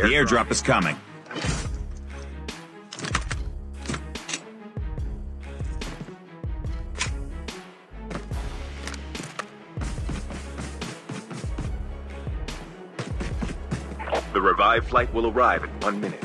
The airdrop is coming. The revived flight will arrive in 1 minute.